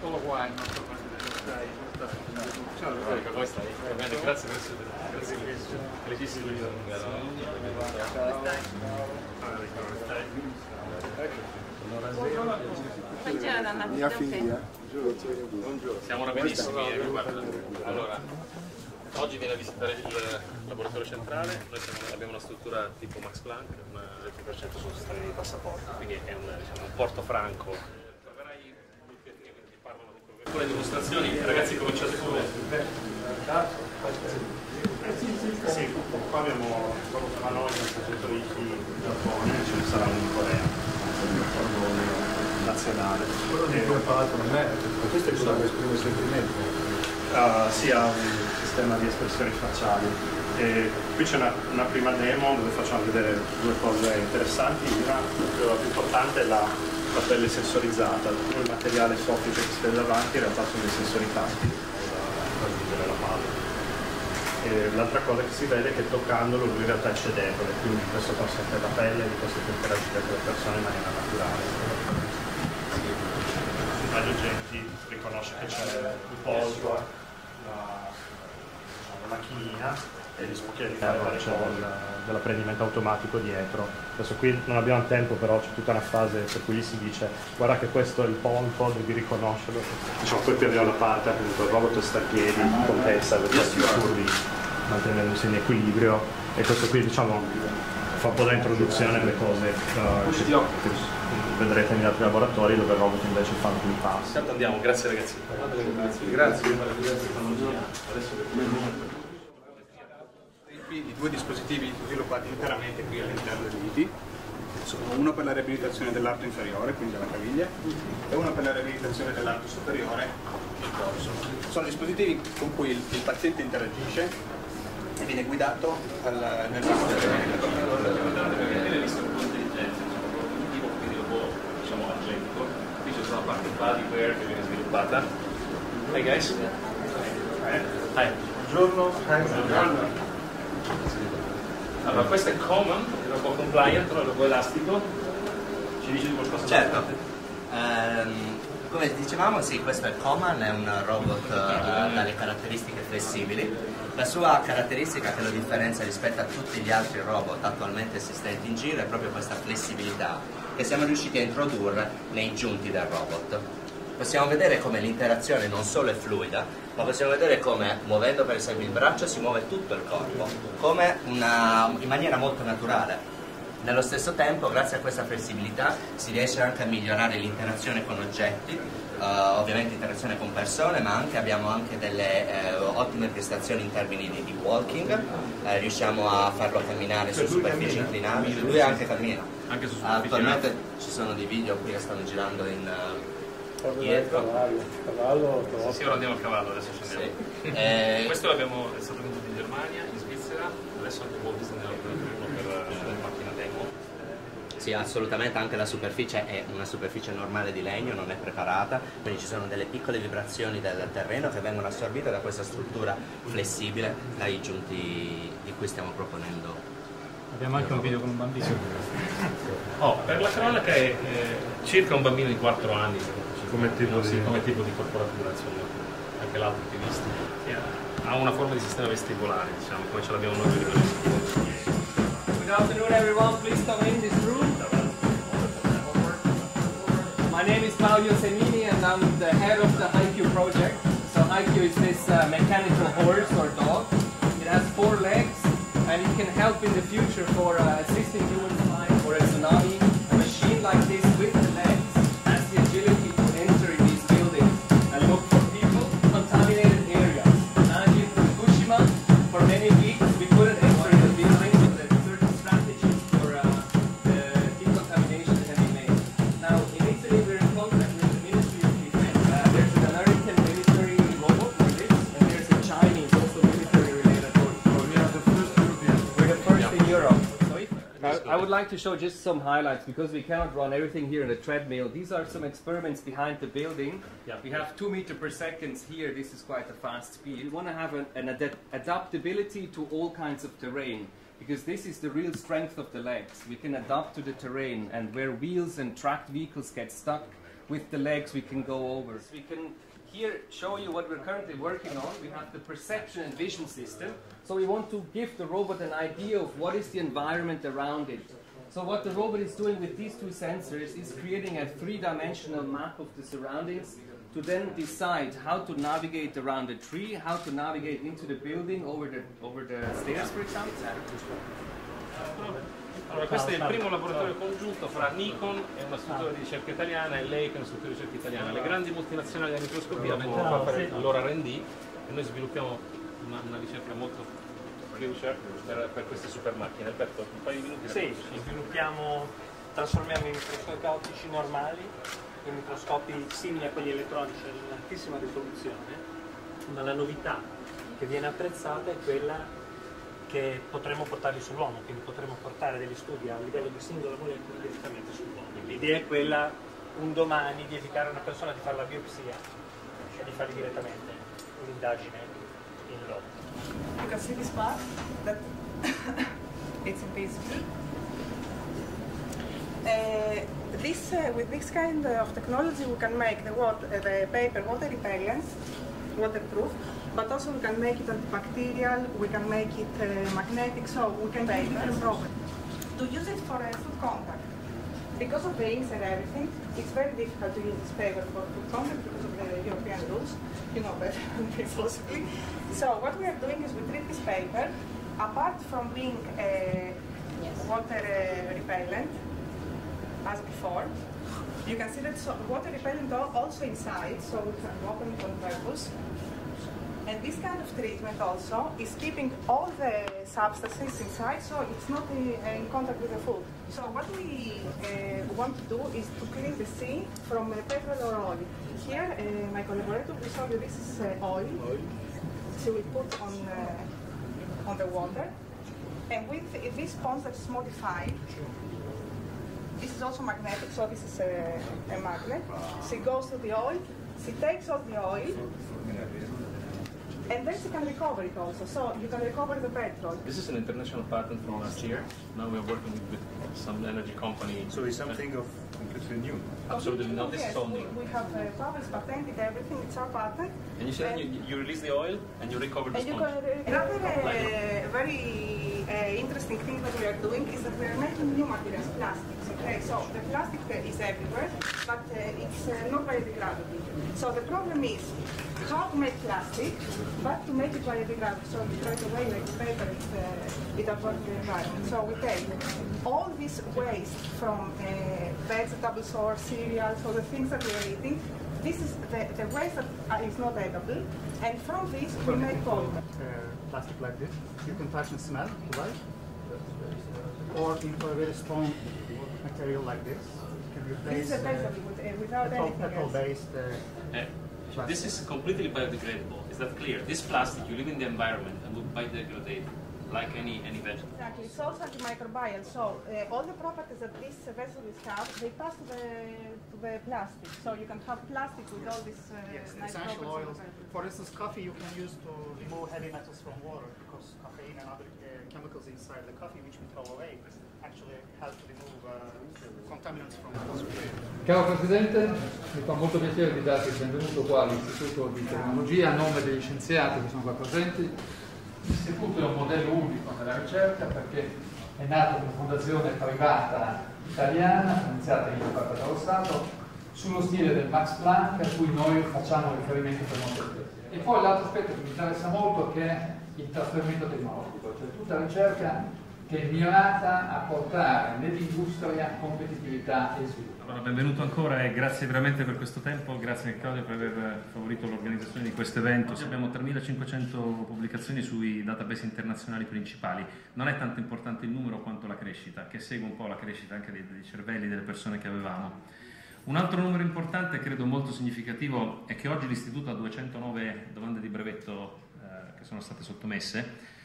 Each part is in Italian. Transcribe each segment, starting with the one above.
Eccolo qua il nostro presidente. Ciao, come stai? Bene, grazie per essere presissimo. Buongiorno. Mia figlia. Buongiorno. Siamo benissimi. Allora, oggi viene a visitare il laboratorio centrale. Noi abbiamo una struttura tipo Max Planck, un 20% sul sistema di passaporto, quindi è un porto franco. Con le dimostrazioni, ragazzi, cominciate pure. Sì, qua abbiamo a noi il progetto di Giappone, ce ne sarà un in Corea, il cordone nazionale. Quello di cui ho parlato con me, questo è quello che esprime il sentimento. Sì, ha un sistema di espressioni facciali. E qui c'è una prima demo dove facciamo vedere due cose interessanti. Una, la più importante, è la pelle sensorizzata, tutto il materiale soffice che si vede davanti in realtà sono dei sensori tattili per leggere la palla. L'altra cosa che si vede è che toccandolo lui in realtà è cedevole, quindi questo consente alla pelle di poter interagire con le persone in maniera naturale. Agli oggetti riconosce che c'è il polso, la macchinina e gli spocchieri dell'apprendimento automatico dietro. Adesso qui non abbiamo tempo, però c'è tutta una fase per cui gli si dice guarda che questo è il polpo, devi riconoscerlo. Diciamo poi più la parte appunto il robot sta a piedi, con testa, per questi curvi, mantenendosi in equilibrio, e questo qui diciamo fa un po' da introduzione alle cose che vedrete negli altri laboratori dove il robot invece fa più passi. Intanto andiamo, grazie ragazzi. Grazie. I due dispositivi sviluppati interamente qui all'interno dell'IIT sono uno per la riabilitazione dell'arto inferiore, quindi della caviglia, e uno per la riabilitazione dell'arto superiore, del dorso. Sono dispositivi con cui il paziente interagisce e viene guidato nel campo della riabilitazione. Qui c'è una parte hardware che viene sviluppata. Hi guys. Hi. Buongiorno. Buongiorno. Allora, questo è Coman, è un po' compliant, però è un po' elastico. Ci dice di qualcosa? Certo. Come dicevamo, sì, questo è Coman, è un robot dalle caratteristiche flessibili. La sua caratteristica che lo differenzia rispetto a tutti gli altri robot attualmente esistenti in giro è proprio questa flessibilità che siamo riusciti a introdurre nei giunti del robot. Possiamo vedere come l'interazione non solo è fluida, ma possiamo vedere come, muovendo per esempio il braccio, si muove tutto il corpo, come in maniera molto naturale. Nello stesso tempo, grazie a questa flessibilità, si riesce anche a migliorare l'interazione con oggetti, ovviamente interazione con persone, ma anche abbiamo anche delle ottime prestazioni in termini di walking, riusciamo a farlo camminare su superfici inclinabili, lui anche cammina. Attualmente ci sono dei video qui che stanno girando in... Cavallo sì, ora andiamo a cavallo, adesso scendiamo. Sì. Questo l'abbiamo, è stato venuto in Germania, in Svizzera, adesso anche voi andiamo per la macchina demo. Sì, assolutamente, anche la superficie è una superficie normale di legno, non è preparata, quindi ci sono delle piccole vibrazioni del terreno che vengono assorbite da questa struttura flessibile, dai giunti di cui stiamo proponendo. Abbiamo anche un video con un bambino. Oh, per la cronaca è circa un bambino di 4 anni. Come tipo di corporatura, insomma, anche l'altro che visto ha una forma di sistema vestibolare, diciamo, come ce l'abbiamo noi. Good afternoon everyone, please come in this room. My name is Claudio Semini and I'm the head of the HyQ project. So HyQ is this mechanical horse or dog. It has 4 legs and it can help in the future for assisting humans life or a tsunami. A machine like this with the legs has the agility. I would like to show just some highlights because we cannot run everything here in a treadmill. These are some experiments behind the building. Yeah. We have 2 meters per second here. This is quite a fast speed. We want to have an adaptability to all kinds of terrain because this is the real strength of the legs. We can adapt to the terrain, and where wheels and tracked vehicles get stuck, with the legs we can go over. So we can here show you what we're currently working on. We have the perception and vision system. So we want to give the robot an idea of what is the environment around it. So what the robot is doing with these two sensors is creating a three-dimensional map of the surroundings to then decide how to navigate around the tree, how to navigate into the building, over the stairs, for example. Allora, questo è il primo laboratorio congiunto fra Nikon, è una struttura di ricerca italiana, e Leica, una struttura di ricerca italiana. Le grandi multinazionali della microscopia vengono a fare il loro R&D e noi sviluppiamo una ricerca molto per queste super macchine. Alberto, un paio di minuti. Sì, trasformiamo i microscopi ottici normali in microscopi simili a quelli elettronici ad un'altissima risoluzione, ma la novità che viene apprezzata è quella che potremo portarli sull'uomo, quindi potremo portare degli studi a livello di singola molecola direttamente sull'uomo. L'idea è quella un domani di evitare a una persona di fare la biopsia, cioè di fare direttamente un'indagine in loco. You can see this part that it's in PCB. With this kind of technology we can make the paper water repellent, waterproof, but also we can make it antibacterial, we can make it magnetic, so we can make different properties. To use it for food contact, because of the inks and everything, it's very difficult to use this paper for food contact because of the European rules, you know better philosophy. So what we are doing is we treat this paper, apart from being water repellent, as before, you can see that water repellent also inside, so we can open it on purpose. And this kind of treatment also is keeping all the substances inside, so it's not in contact with the food. So what we want to do is to clean the sea from petrol or oil. Here, my collaborator will show you this is oil. So we put on the water, and with this sponge that is modified. This is also magnetic, so this is a magnet. She goes to the oil, she takes off the oil, and then she can recover it also. So you can recover the petrol. This is an international patent from last year. Now we are working with some energy company. So it's something of completely new. Absolutely not. This is all new. We have published, patented everything. It's our patent. And you said you release the oil and you recover the sponge. Another very interesting thing that we are doing is that we are making new materials, plastics. Okay, so the plastic is everywhere, but it's not biodegradable. So the problem is how to make plastic, but to make it biodegradable. So we try to weigh like paper, it avoids the environment. So we take all this waste from vegetables or cereals or the things that we are eating. This is the waste that is not edible, and from this we make polymer. Plastic like this, you can touch and smell, right? Or if a very strong material like this, can replace petrol-based plastic. This is completely biodegradable. Is that clear? This plastic, you live in the environment and will biodegrade like any vegetable. Exactly. It's also antimicrobial. So all the properties that these vegetables have, they pass to the plastic. So you can have plastic with all these essential oils. For instance, coffee you can use to remove heavy metals from water because caffeine and other chemicals inside the coffee, which we throw away, actually help to remove contaminants from the atmosphere. Caro Presidente, mi fa molto piacere di darti il benvenuto qua all'Istituto di Tecnologia a nome degli scienziati che sono qua presenti. L'istituto è un modello unico nella ricerca perché è nato come fondazione privata italiana, finanziata in parte dallo Stato, sullo stile del Max Planck a cui noi facciamo riferimento per molto tempo. E poi l'altro aspetto che mi interessa molto che è il trasferimento tecnologico, cioè tutta la ricerca che è mirata a portare nell'industria competitività e sviluppo. Allora, benvenuto ancora e grazie veramente per questo tempo, grazie Claudio per aver favorito l'organizzazione di questo evento. Oggi abbiamo 3.500 pubblicazioni sui database internazionali principali, non è tanto importante il numero quanto la crescita, che segue un po' la crescita anche dei cervelli delle persone che avevamo. Un altro numero importante, credo molto significativo, è che oggi l'Istituto ha 209 domande di brevetto che sono state sottomesse.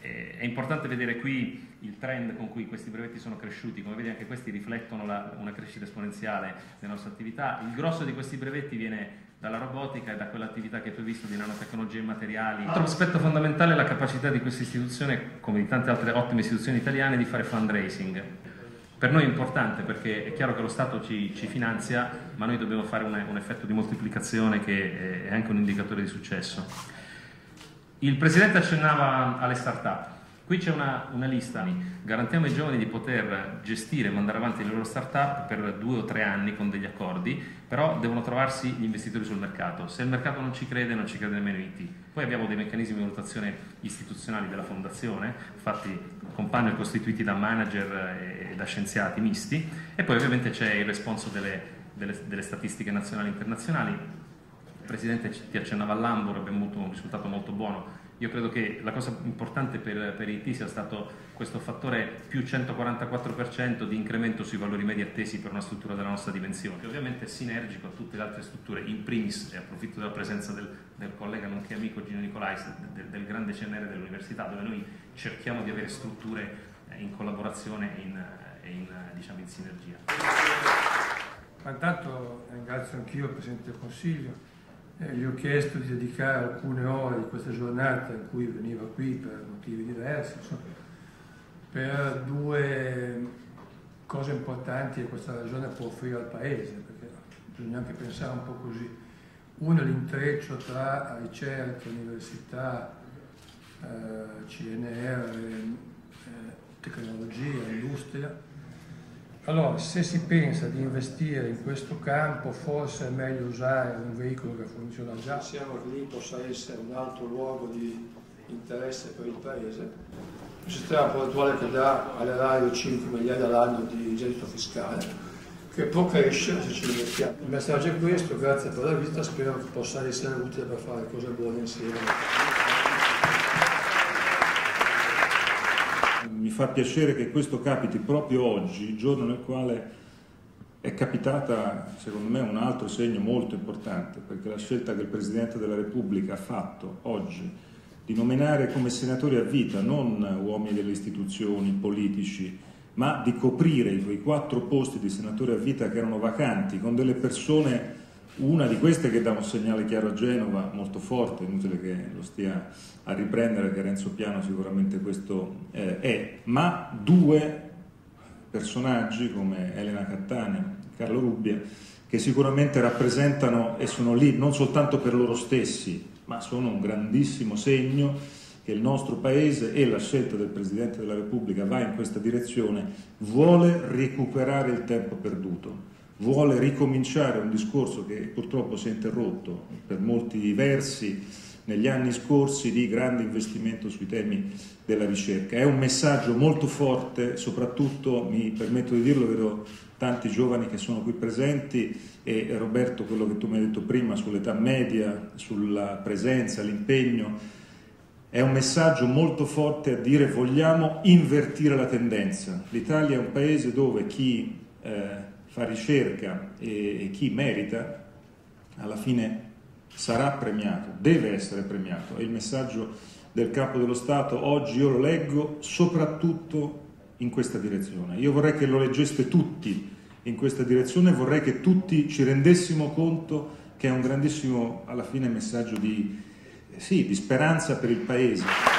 È importante vedere qui il trend con cui questi brevetti sono cresciuti, come vedi anche questi riflettono una crescita esponenziale della nostra attività. Il grosso di questi brevetti viene dalla robotica e da quell'attività che tu hai visto di nanotecnologie e materiali. Altro aspetto fondamentale è la capacità di questa istituzione, come di tante altre ottime istituzioni italiane, di fare fundraising. Per noi è importante perché è chiaro che lo Stato ci finanzia, ma noi dobbiamo fare un effetto di moltiplicazione che è anche un indicatore di successo. Il Presidente accennava alle start-up. Qui c'è una lista, garantiamo ai giovani di poter gestire e mandare avanti le loro start-up per 2 o 3 anni con degli accordi, però devono trovarsi gli investitori sul mercato. Se il mercato non ci crede, non ci crede nemmeno IT. Poi abbiamo dei meccanismi di valutazione istituzionali della fondazione, fatti con panel costituiti da manager e da scienziati misti, e poi ovviamente c'è il responso delle statistiche nazionali e internazionali. Il Presidente ti accennava all'Hamburg, abbiamo avuto un risultato molto buono. Io credo che la cosa importante per IT sia stato questo fattore più 144% di incremento sui valori medi attesi per una struttura della nostra dimensione, che ovviamente è sinergico a tutte le altre strutture, in primis, e approfitto della presenza del collega nonché amico Gino Nicolais, del grande CNR dell'università, dove noi cerchiamo di avere strutture in collaborazione e diciamo in sinergia. Ma intanto ringrazio anch'io il Presidente del Consiglio. Gli ho chiesto di dedicare alcune ore di questa giornata in cui veniva qui per motivi diversi, insomma, per 2 cose importanti che questa regione può offrire al Paese, perché bisogna anche pensare un po' così. Uno è l'intreccio tra ricerca, università, CNR, tecnologia, industria. Allora, se si pensa di investire in questo campo, forse è meglio usare un veicolo che funziona già. Pensiamo che lì possa essere un altro luogo di interesse per il Paese. Un sistema portuale che dà all'erario 5 miliardi all'anno di gettito fiscale, che può crescere se ci mettiamo. Il messaggio è questo, grazie per la visita, spero che possa essere utile per fare cose buone insieme. Mi fa piacere che questo capiti proprio oggi, giorno nel quale è capitata, secondo me, un altro segno molto importante, perché la scelta che il Presidente della Repubblica ha fatto oggi di nominare come senatori a vita non uomini delle istituzioni, politici, ma di coprire quei 4 posti di senatore a vita che erano vacanti con delle persone, una di queste che dà un segnale chiaro a Genova, molto forte, inutile che lo stia a riprendere, che Renzo Piano sicuramente questo è, ma 2 personaggi come Elena Cattaneo e Carlo Rubbia, che sicuramente rappresentano e sono lì non soltanto per loro stessi, ma sono un grandissimo segno che il nostro Paese e la scelta del Presidente della Repubblica va in questa direzione, vuole recuperare il tempo perduto. Vuole ricominciare un discorso che purtroppo si è interrotto per molti versi negli anni scorsi di grande investimento sui temi della ricerca. È un messaggio molto forte, soprattutto, mi permetto di dirlo, vedo tanti giovani che sono qui presenti e Roberto, quello che tu mi hai detto prima sull'età media, sulla presenza, l'impegno, è un messaggio molto forte a dire vogliamo invertire la tendenza. L'Italia è un paese dove chi fa ricerca e chi merita alla fine sarà premiato, deve essere premiato. È il messaggio del Capo dello Stato, oggi io lo leggo soprattutto in questa direzione. Io vorrei che lo leggeste tutti in questa direzione, vorrei che tutti ci rendessimo conto che è un grandissimo, alla fine, messaggio di speranza per il Paese.